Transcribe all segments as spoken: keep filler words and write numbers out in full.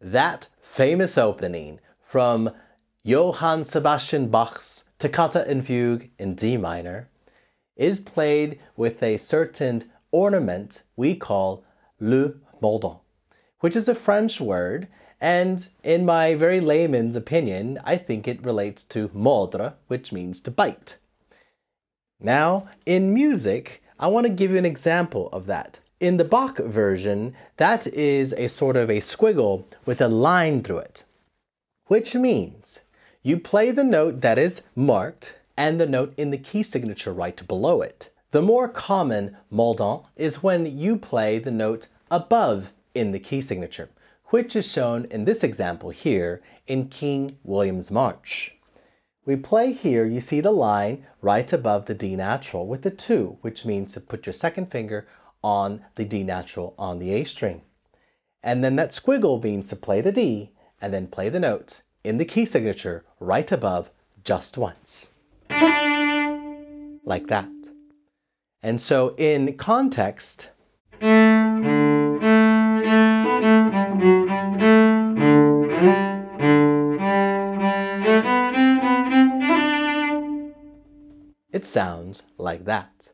That famous opening from Johann Sebastian Bach's Toccata and Fugue in D minor is played with a certain ornament we call le mordent, which is a French word, and in my very layman's opinion, I think it relates to mordre, which means to bite. Now, in music, I want to give you an example of that. In the Bach version, that is a sort of a squiggle with a line through it, which means you play the note that is marked and the note in the key signature right below it. The more common mordent is when you play the note above in the key signature, which is shown in this example here in King William's March. We play here, you see the line right above the D natural with the two, which means to put your second finger on the D natural on the A string. And then that squiggle means to play the D and then play the note in the key signature right above just once. Like that. And so in context, it sounds like that.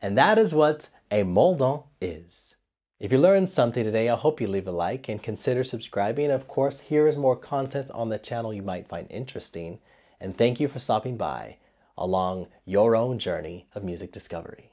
And that is what a mordent is. If you learned something today, I hope you leave a like and consider subscribing. Of course, here is more content on the channel you might find interesting. And thank you for stopping by along your own journey of music discovery.